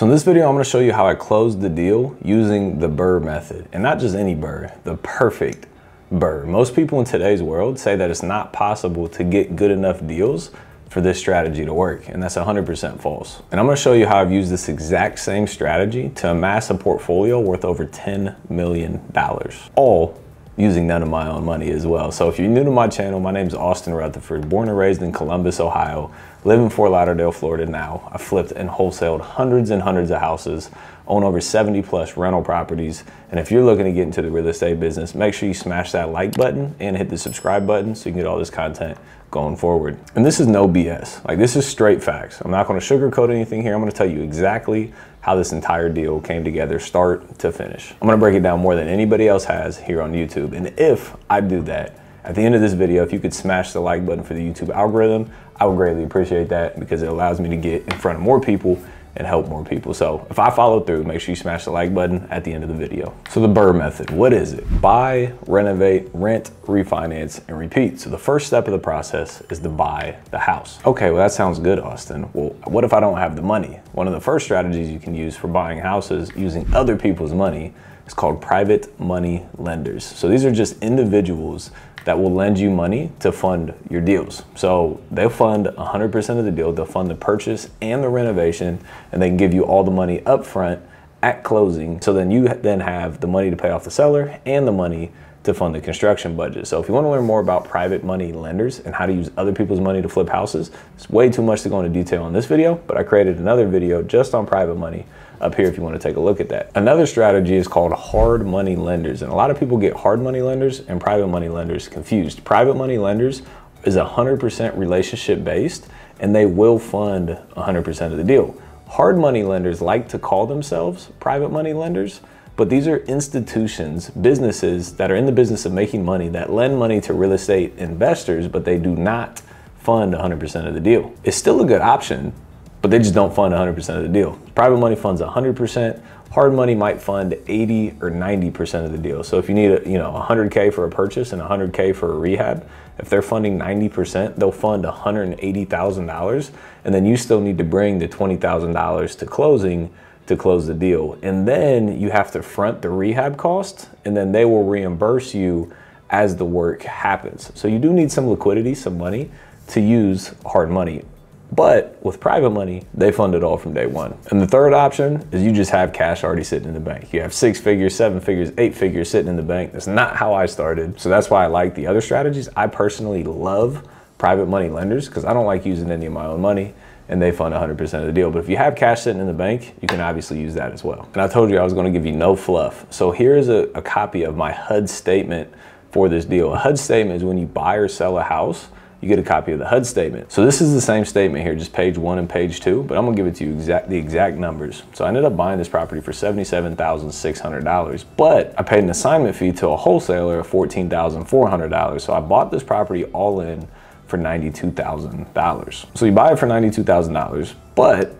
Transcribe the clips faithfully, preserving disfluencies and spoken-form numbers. So in this video, I'm gonna show you how I closed the deal using the B R R R R method, and not just any B R R R R, the perfect B R R R R. Most people in today's world say that it's not possible to get good enough deals for this strategy to work, and that's one hundred percent false. And I'm gonna show you how I've used this exact same strategy to amass a portfolio worth over ten million dollars, all using none of my own money as well. So if you're new to my channel, my name is Austin Rutherford, born and raised in Columbus, Ohio, live in Fort Lauderdale, Florida now. I flipped and wholesaled hundreds and hundreds of houses, own over seventy plus rental properties. And if you're looking to get into the real estate business, make sure you smash that like button and hit the subscribe button so you can get all this content going forward. And this is no B S, like this is straight facts. I'm not gonna sugarcoat anything here. I'm gonna tell you exactly how this entire deal came together, start to finish. I'm gonna break it down more than anybody else has here on YouTube. And if I do that, at the end of this video, if you could smash the like button for the YouTube algorithm, I would greatly appreciate that because it allows me to get in front of more people and help more people. So if I follow through, make sure you smash the like button at the end of the video. So the B R R R R method, what is it? Buy, renovate, rent, refinance, and repeat. So the first step of the process is to buy the house. Okay, well that sounds good, Austin. Well, what if I don't have the money? One of the first strategies you can use for buying houses using other people's money is called private money lenders. So these are just individuals that will lend you money to fund your deals. So they'll fund one hundred percent of the deal, they'll fund the purchase and the renovation, and they can give you all the money up front at closing. So then you then have the money to pay off the seller and the money to fund the construction budget. So if you want to learn more about private money lenders and how to use other people's money to flip houses, it's way too much to go into detail on this video, but I created another video just on private money up here if you want to take a look at that. Another strategy is called hard money lenders. And a lot of people get hard money lenders and private money lenders confused. Private money lenders is one hundred percent relationship based and they will fund one hundred percent of the deal. Hard money lenders like to call themselves private money lenders, but these are institutions, businesses that are in the business of making money that lend money to real estate investors, but they do not fund one hundred percent of the deal. It's still a good option, but they just don't fund one hundred percent of the deal. Private money funds one hundred percent. Hard money might fund eighty or ninety percent of the deal. So if you need a, you know, one hundred K for a purchase and one hundred K for a rehab, if they're funding ninety percent, they'll fund one hundred eighty thousand dollars. And then you still need to bring the twenty thousand dollars to closing to close the deal. And then you have to front the rehab costs, and then they will reimburse you as the work happens. So you do need some liquidity, some money to use hard money. But with private money, they fund it all from day one. And the third option is you just have cash already sitting in the bank. You have six figures, seven figures, eight figures sitting in the bank. That's not how I started. So that's why I like the other strategies. I personally love private money lenders because I don't like using any of my own money and they fund one hundred percent of the deal. But if you have cash sitting in the bank, you can obviously use that as well. And I told you I was gonna give you no fluff. So here's a, a copy of my H U D statement for this deal. A H U D statement is when you buy or sell a house, you get a copy of the H U D statement. So this is the same statement here, just page one and page two, but I'm gonna give it to you exact the exact numbers. So I ended up buying this property for seventy-seven thousand six hundred dollars, but I paid an assignment fee to a wholesaler of fourteen thousand four hundred dollars. So I bought this property all in for ninety-two thousand dollars. So you buy it for ninety-two thousand dollars, but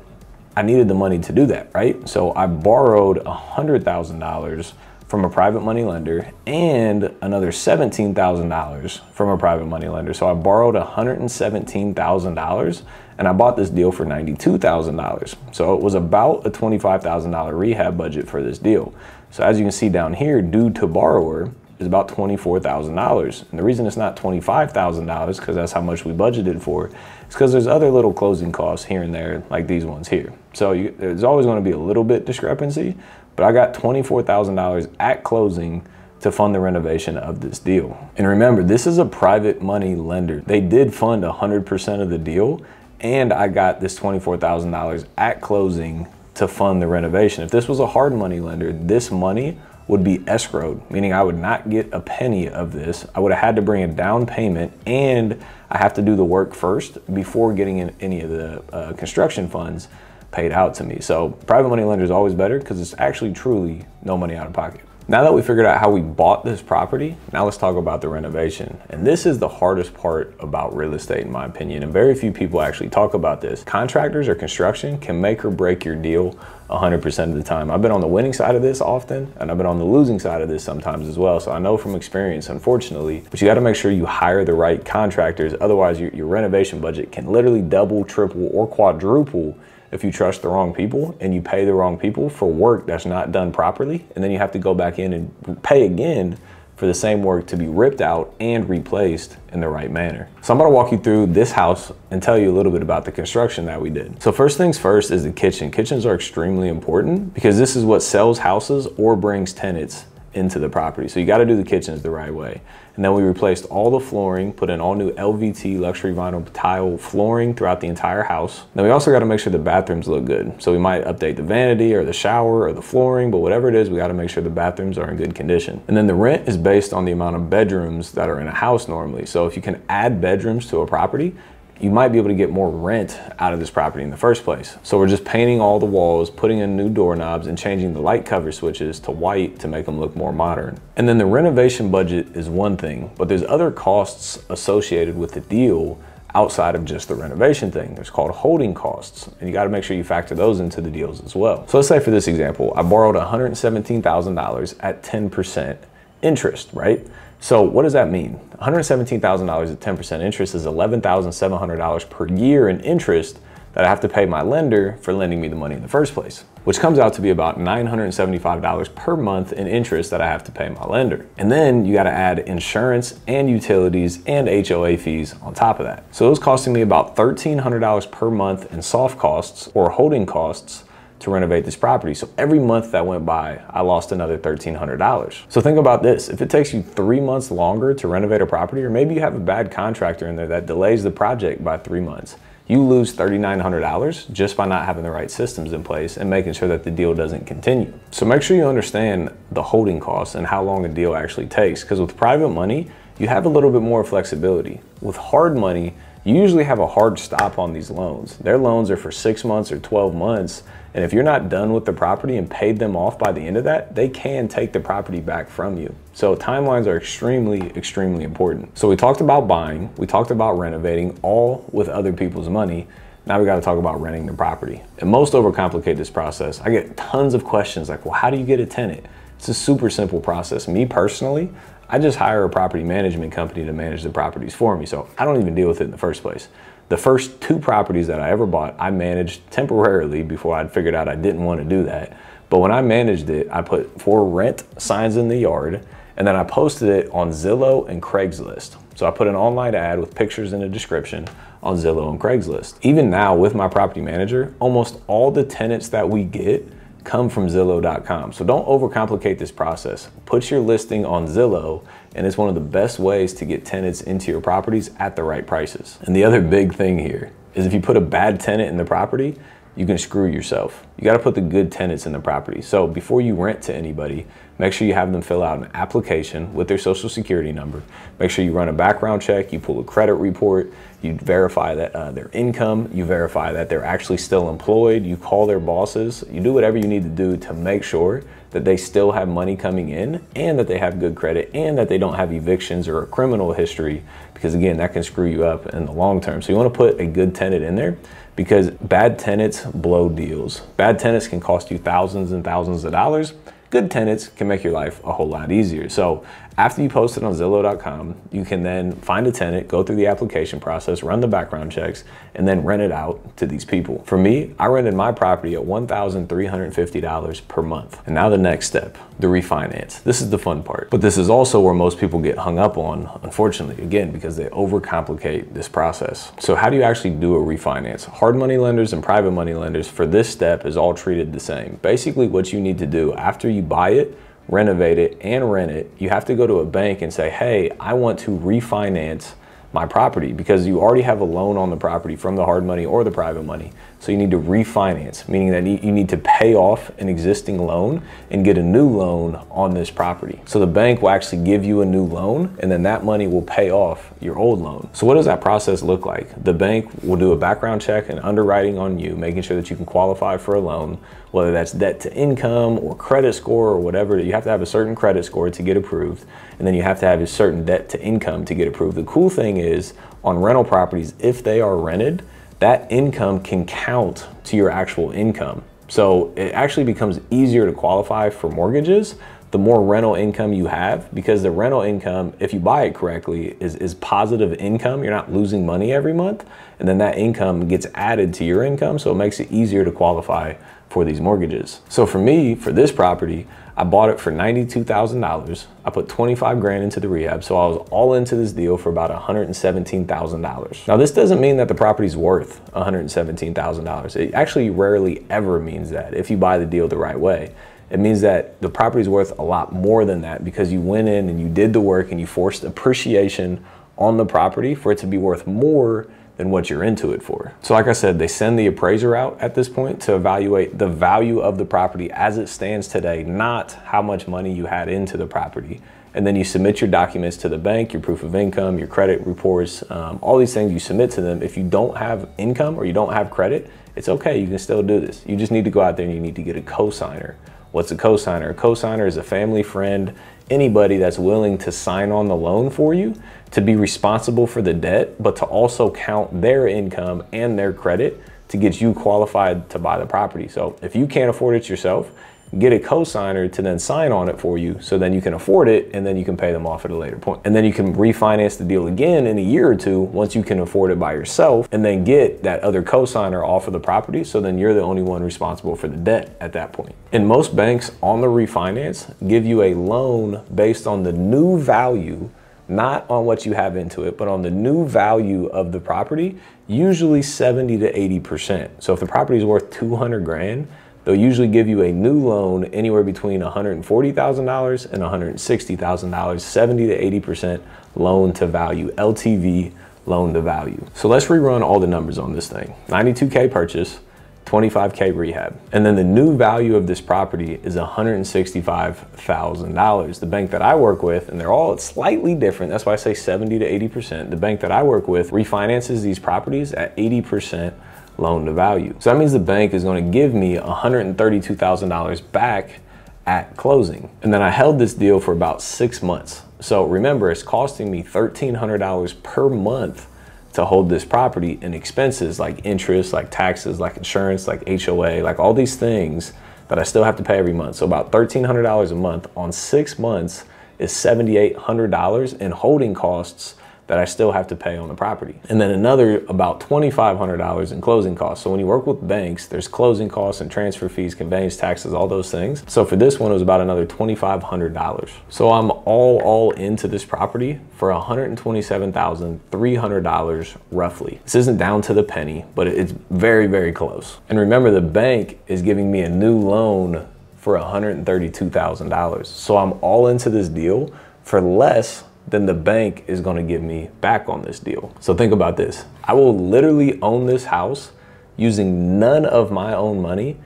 I needed the money to do that, right? So I borrowed one hundred thousand dollars from a private money lender and another seventeen thousand dollars from a private money lender. So I borrowed one hundred seventeen thousand dollars and I bought this deal for ninety-two thousand dollars. So it was about a twenty-five thousand dollar rehab budget for this deal. So as you can see down here, due to borrower is about twenty-four thousand dollars. And the reason it's not twenty-five thousand dollars, because that's how much we budgeted for, is because there's other little closing costs here and there, like these ones here. So you, there's always gonna be a little bit discrepancy, but I got twenty-four thousand dollars at closing to fund the renovation of this deal. And remember, this is a private money lender. They did fund one hundred percent of the deal, and I got this twenty-four thousand dollars at closing to fund the renovation. If this was a hard money lender, this money would be escrowed, meaning I would not get a penny of this. I would have had to bring a down payment and I have to do the work first before getting in any of the uh, construction funds paid out to me. So private money lender is always better because it's actually truly no money out of pocket. Now that we figured out how we bought this property, now let's talk about the renovation. And this is the hardest part about real estate in my opinion, and very few people actually talk about this. Contractors or construction can make or break your deal one hundred percent of the time. I've been on the winning side of this often, and I've been on the losing side of this sometimes as well. So I know from experience, unfortunately, but you gotta make sure you hire the right contractors. Otherwise your, your renovation budget can literally double, triple, or quadruple if you trust the wrong people and you pay the wrong people for work that's not done properly, and then you have to go back in and pay again for the same work to be ripped out and replaced in the right manner. So I'm gonna walk you through this house and tell you a little bit about the construction that we did. So first things first is the kitchen. Kitchens are extremely important because this is what sells houses or brings tenants into the property. So you gotta do the kitchens the right way. And then we replaced all the flooring, put in all new L V T luxury vinyl tile flooring throughout the entire house. Then we also gotta make sure the bathrooms look good. So we might update the vanity or the shower or the flooring, but whatever it is, we gotta make sure the bathrooms are in good condition. And then the rent is based on the amount of bedrooms that are in a house normally. So if you can add bedrooms to a property, you might be able to get more rent out of this property in the first place. So we're just painting all the walls, putting in new doorknobs, and changing the light cover switches to white to make them look more modern. And then the renovation budget is one thing, but there's other costs associated with the deal outside of just the renovation thing. There's called holding costs, and you got to make sure you factor those into the deals as well. So let's say for this example, I borrowed one hundred seventeen thousand dollars at ten percent interest, right? So what does that mean? one hundred seventeen thousand dollars at ten percent interest is eleven thousand seven hundred dollars per year in interest that I have to pay my lender for lending me the money in the first place, which comes out to be about nine hundred seventy-five dollars per month in interest that I have to pay my lender. And then you gotta add insurance and utilities and H O A fees on top of that. So it was costing me about thirteen hundred dollars per month in soft costs or holding costs to renovate this property. So every month that went by, I lost another thirteen hundred dollars. So think about this. If it takes you three months longer to renovate a property, or maybe you have a bad contractor in there that delays the project by three months, you lose thirty-nine hundred dollars just by not having the right systems in place and making sure that the deal doesn't continue. So make sure you understand the holding costs and how long a deal actually takes, because with private money, you have a little bit more flexibility. With hard money, you usually have a hard stop on these loans. Their loans are for six months or twelve months. And if you're not done with the property and paid them off by the end of that, they can take the property back from you. So timelines are extremely, extremely important. So we talked about buying, we talked about renovating, all with other people's money. Now we gotta talk about renting the property. And most overcomplicate this process. I get tons of questions like, well, how do you get a tenant? It's a super simple process. Me personally, I just hire a property management company to manage the properties for me. So I don't even deal with it in the first place. The first two properties that I ever bought, I managed temporarily before I'd figured out I didn't want to do that. But when I managed it, I put for rent signs in the yard, and then I posted it on Zillow and Craigslist. So I put an online ad with pictures and a description on Zillow and Craigslist. Even now with my property manager, almost all the tenants that we get come from Zillow dot com. So don't overcomplicate this process. Put your listing on Zillow, and it's one of the best ways to get tenants into your properties at the right prices. And the other big thing here is if you put a bad tenant in the property, you can screw yourself. You gotta put the good tenants in the property. So before you rent to anybody, make sure you have them fill out an application with their social security number. Make sure you run a background check, you pull a credit report, you verify that uh, their income, you verify that they're actually still employed, you call their bosses, you do whatever you need to do to make sure that they still have money coming in, and that they have good credit, and that they don't have evictions or a criminal history, because again, that can screw you up in the long term. So you wanna put a good tenant in there, because bad tenants blow deals. Bad tenants can cost you thousands and thousands of dollars. Good tenants can make your life a whole lot easier. So after you post it on Zillow dot com, you can then find a tenant, go through the application process, run the background checks, and then rent it out to these people. For me, I rented my property at one thousand three hundred fifty dollars per month. And now the next step, the refinance. This is the fun part, but this is also where most people get hung up on, unfortunately, again, because they overcomplicate this process. So how do you actually do a refinance? Hard money lenders and private money lenders for this step is all treated the same. Basically what you need to do after you buy it, renovate it, and rent it, you have to go to a bank and say, hey, I want to refinance my property, because you already have a loan on the property from the hard money or the private money. So you need to refinance, meaning that you need to pay off an existing loan and get a new loan on this property. So the bank will actually give you a new loan, and then that money will pay off your old loan. So what does that process look like? The bank will do a background check and underwriting on you, making sure that you can qualify for a loan, whether that's debt to income or credit score or whatever. You have to have a certain credit score to get approved, and then you have to have a certain debt to income to get approved. The cool thing is on rental properties, if they are rented, that income can count to your actual income. So it actually becomes easier to qualify for mortgages the more rental income you have, because the rental income, if you buy it correctly, is, is positive income. You're not losing money every month. And then that income gets added to your income. So it makes it easier to qualify for these mortgages. So for me, for this property, I bought it for ninety-two thousand dollars. I put twenty-five grand into the rehab. So I was all into this deal for about one hundred seventeen thousand dollars. Now this doesn't mean that the property's worth one hundred seventeen thousand dollars. It actually rarely ever means that if you buy the deal the right way. It means that the property's worth a lot more than that because you went in and you did the work and you forced appreciation on the property for it to be worth more than what you're into it for. So like I said, they send the appraiser out at this point to evaluate the value of the property as it stands today, not how much money you had into the property. And then you submit your documents to the bank, your proof of income, your credit reports, um, all these things you submit to them. If you don't have income or you don't have credit, it's okay, you can still do this. You just need to go out there and you need to get a cosigner. What's a cosigner? A cosigner is a family, friend, anybody that's willing to sign on the loan for you to be responsible for the debt, but to also count their income and their credit to get you qualified to buy the property. So if you can't afford it yourself, get a cosigner to then sign on it for you so then you can afford it and then you can pay them off at a later point. And then you can refinance the deal again in a year or two once you can afford it by yourself and then get that other cosigner off of the property so then you're the only one responsible for the debt at that point. And most banks on the refinance give you a loan based on the new value, not on what you have into it, but on the new value of the property, usually seventy to eighty percent. So if the property is worth two hundred grand, they'll usually give you a new loan anywhere between one hundred forty thousand dollars and one hundred sixty thousand dollars, seventy to eighty percent loan to value, L T V loan to value. So let's rerun all the numbers on this thing. ninety-two K purchase, twenty-five K rehab. And then the new value of this property is one hundred sixty-five thousand dollars. The bank that I work with, and they're all slightly different, that's why I say seventy to eighty percent. The bank that I work with refinances these properties at eighty percent loan to value. So that means the bank is going to give me one hundred thirty-two thousand dollars back at closing. And then I held this deal for about six months. So remember, it's costing me thirteen hundred dollars per month to hold this property in expenses like interest, like taxes, like insurance, like H O A, like all these things that I still have to pay every month. So about thirteen hundred dollars a month on six months is seventy-eight hundred dollars in holding costs that I still have to pay on the property. And then another about twenty-five hundred dollars in closing costs. So when you work with banks, there's closing costs and transfer fees, conveyance taxes, all those things. So for this one, it was about another twenty-five hundred dollars. So I'm all, all into this property for one hundred twenty-seven thousand three hundred dollars roughly. This isn't down to the penny, but it's very, very close. And remember, the bank is giving me a new loan for one hundred thirty-two thousand dollars. So I'm all into this deal for less then the bank is gonna give me back on this deal. So think about this. I will literally own this house using none of my own money,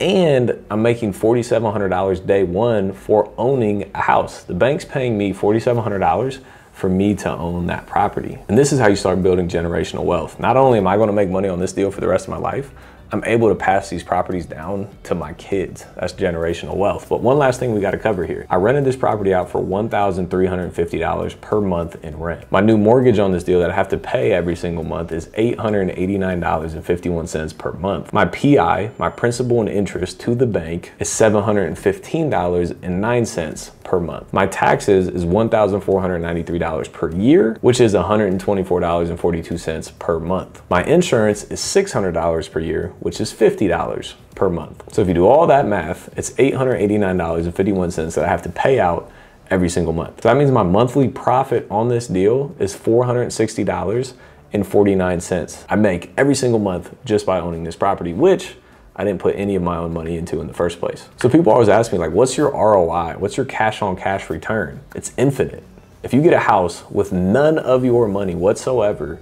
and I'm making forty-seven hundred dollars day one for owning a house. The bank's paying me forty-seven hundred dollars for me to own that property. And this is how you start building generational wealth. Not only am I gonna make money on this deal for the rest of my life, I'm able to pass these properties down to my kids. That's generational wealth. But one last thing we gotta cover here. I rented this property out for one thousand three hundred fifty dollars per month in rent. My new mortgage on this deal that I have to pay every single month is eight hundred eighty-nine dollars and fifty-one cents per month. My P I, my principal and interest to the bank, is seven hundred fifteen dollars and nine cents per month. My taxes is one thousand four hundred ninety-three dollars per year, which is one hundred twenty-four dollars and forty-two cents per month. My insurance is six hundred dollars per year, which is fifty dollars per month. So if you do all that math, it's eight hundred eighty-nine dollars and fifty-one cents that I have to pay out every single month. So that means my monthly profit on this deal is four hundred sixty dollars and forty-nine cents. I make every single month just by owning this property, which I didn't put any of my own money into in the first place. So people always ask me, like, what's your R O I? What's your cash on cash return? It's infinite. If you get a house with none of your money whatsoever,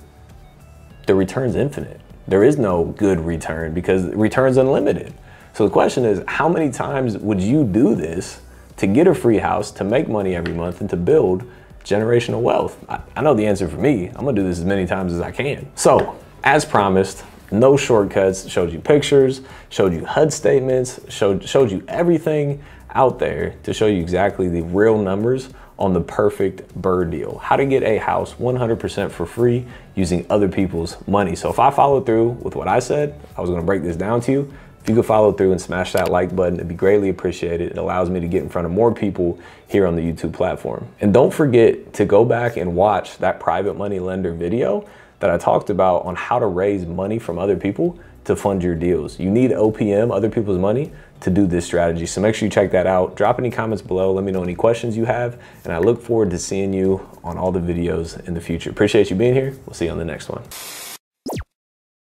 the return's infinite. There is no good return because return's unlimited. So the question is, how many times would you do this to get a free house, to make money every month, and to build generational wealth? I, I know the answer for me. I'm gonna do this as many times as I can. So, as promised, no shortcuts, showed you pictures, showed you H U D statements, showed, showed you everything out there to show you exactly the real numbers on the perfect BRRRR deal. How to get a house one hundred percent for free using other people's money. So if I followed through with what I said, I was gonna break this down to you. If If you could follow through and smash that like button, it'd be greatly appreciated. It allows me to get in front of more people here on the YouTube platform. And don't forget to go back and watch that private money lender video that I talked about on how to raise money from other people to fund your deals. You need O P M, other people's money, to do this strategy. So make sure you check that out. Drop any comments below. Let me know any questions you have. And I look forward to seeing you on all the videos in the future. Appreciate you being here. We'll see you on the next one.